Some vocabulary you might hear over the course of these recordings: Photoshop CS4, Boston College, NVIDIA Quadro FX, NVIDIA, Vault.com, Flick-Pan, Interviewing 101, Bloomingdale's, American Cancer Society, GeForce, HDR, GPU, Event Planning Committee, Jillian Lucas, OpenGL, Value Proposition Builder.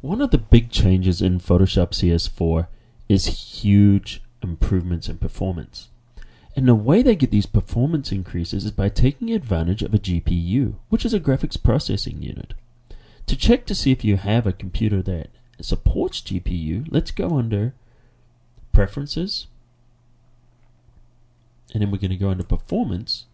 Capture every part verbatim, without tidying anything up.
One of the big changes in Photoshop C S four is huge improvements in performance. And the way they get these performance increases is by taking advantage of a G P U, which is a graphics processing unit. To check to see if you have a computer that supports G P U, let's go under Preferences, and then we're going to go under Performance,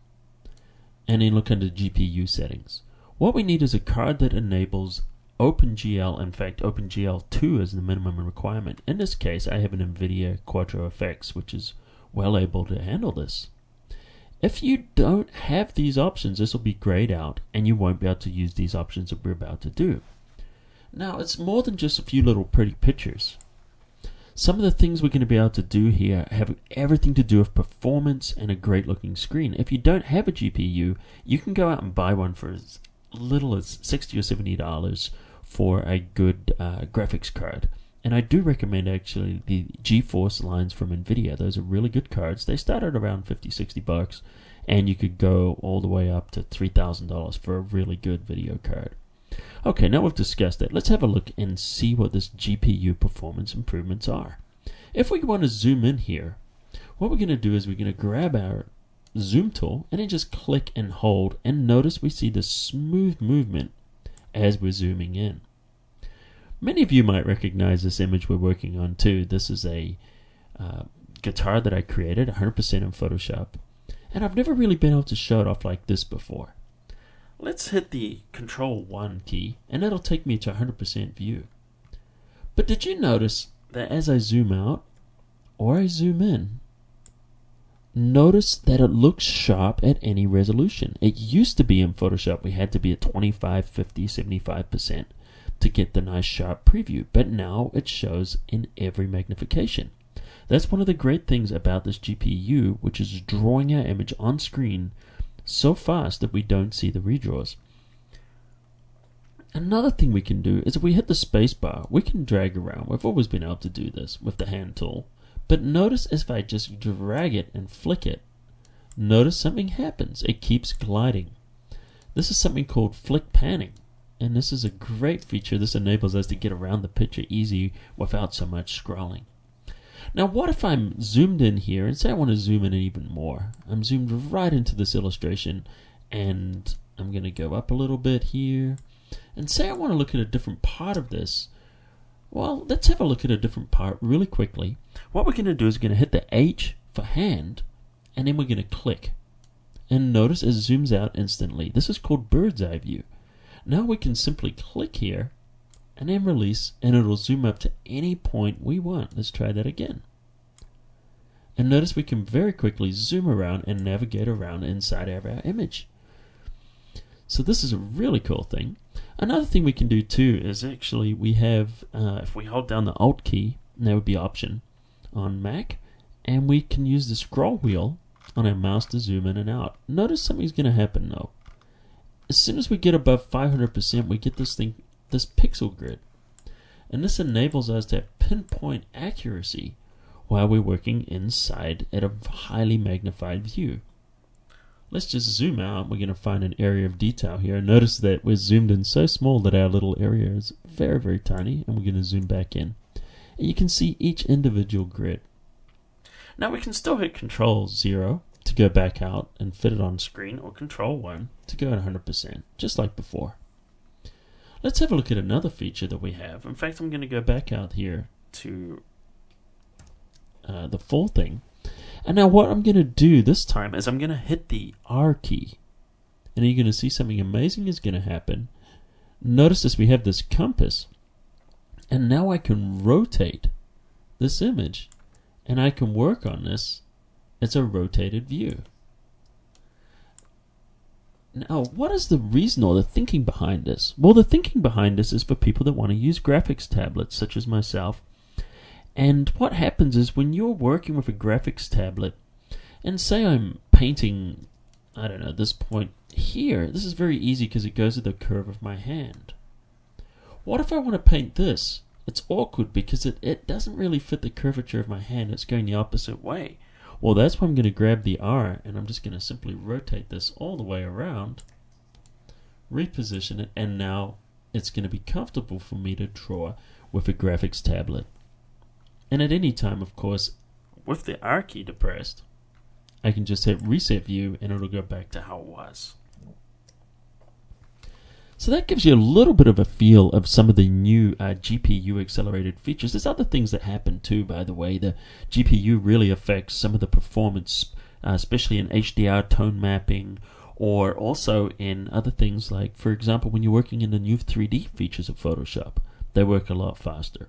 and then look under G P U settings. What we need is a card that enables OpenGL. In fact, OpenGL two is the minimum requirement. In this case, I have an NVIDIA Quadro F X, which is well able to handle this. If you don't have these options, this will be grayed out, and you won't be able to use these options that we're about to do. Now, it's more than just a few little pretty pictures. Some of the things we're going to be able to do here have everything to do with performance and a great looking screen. If you don't have a G P U, you can go out and buy one for as little as sixty or seventy dollars for a good uh, graphics card. And I do recommend actually the GeForce lines from NVIDIA. Those are really good cards. They start at around fifty, sixty bucks, and you could go all the way up to three thousand dollars for a really good video card. Okay, now we've discussed that. Let's have a look and see what this G P U performance improvements are. If we want to zoom in here, what we're going to do is we're going to grab our zoom tool and then just click and hold, and notice we see this smooth movement as we're zooming in. Many of you might recognize this image we're working on too. This is a uh, guitar that I created one hundred percent in Photoshop, and I've never really been able to show it off like this before. Let's hit the control one key and that'll take me to one hundred percent view. But did you notice that as I zoom out or I zoom in, notice that it looks sharp at any resolution. It used to be in Photoshop we had to be at twenty-five, fifty, seventy-five percent to get the nice sharp preview, but now it shows in every magnification. That's one of the great things about this G P U, which is drawing our image on screen so fast that we don't see the redraws. Another thing we can do is if we hit the spacebar, we can drag around. We've always been able to do this with the hand tool, but notice if I just drag it and flick it, notice something happens. It keeps gliding. This is something called flick panning. And this is a great feature. This enables us to get around the picture easy without so much scrolling. Now what if I'm zoomed in here and say I want to zoom in even more. I'm zoomed right into this illustration and I'm going to go up a little bit here and say I want to look at a different part of this. Well, let's have a look at a different part really quickly. What we're going to do is we're going to hit the H for hand and then we're going to click. And notice it zooms out instantly. This is called bird's eye view. Now we can simply click here and then release and it'll zoom up to any point we want. Let's try that again. And notice we can very quickly zoom around and navigate around inside of our image. So this is a really cool thing. Another thing we can do too is actually we have, uh, if we hold down the Alt key, and that would be Option on Mac, and we can use the scroll wheel on our mouse to zoom in and out. Notice something's going to happen though. As soon as we get above five hundred percent, we get this thing, this pixel grid. And this enables us to have pinpoint accuracy while we're working inside at a highly magnified view. Let's just zoom out. We're going to find an area of detail here. Notice that we're zoomed in so small that our little area is very, very tiny. And we're going to zoom back in. And you can see each individual grid. Now we can still hit control zero. To go back out and fit it on screen, or control one to go at one hundred percent, just like before. Let's have a look at another feature that we have. In fact, I'm going to go back out here to uh, the full thing. And now what I'm going to do this time is I'm going to hit the R key. And you're going to see something amazing is going to happen. Notice this, we have this compass. And now I can rotate this image. And I can work on this. It's a rotated view. Now, what is the reason or the thinking behind this? Well, the thinking behind this is for people that want to use graphics tablets, such as myself. And what happens is when you're working with a graphics tablet, and say I'm painting, I don't know, this point here, this is very easy because it goes with the curve of my hand. What if I want to paint this? It's awkward because it, it doesn't really fit the curvature of my hand. It's going the opposite way. Well, that's why I'm going to grab the R and I'm just going to simply rotate this all the way around, reposition it, and now it's going to be comfortable for me to draw with a graphics tablet. And at any time, of course, with the R key depressed, I can just hit reset view and it'll go back to how it was. So that gives you a little bit of a feel of some of the new uh, G P U accelerated features. There's other things that happen too, by the way. The G P U really affects some of the performance, uh, especially in H D R tone mapping, or also in other things like, for example, when you're working in the new three D features of Photoshop, they work a lot faster.